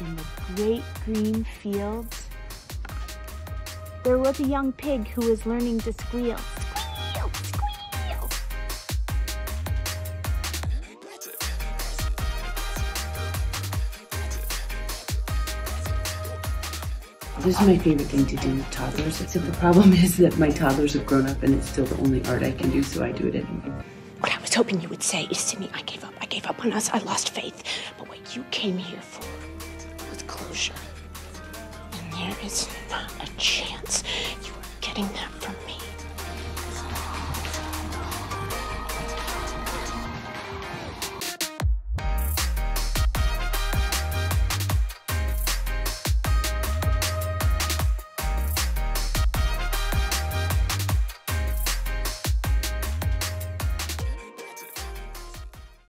in the great green fields. There was a young pig who was learning to squeal. Squeal! Squeal! This is my favorite thing to do with toddlers, except the problem is that my toddlers have grown up and it's still the only art I can do, so I do it anyway. What I was hoping you would say is, Sydney, I gave up on us, I lost faith. But what you came here for was closure. And there is not a chance you are getting that from me.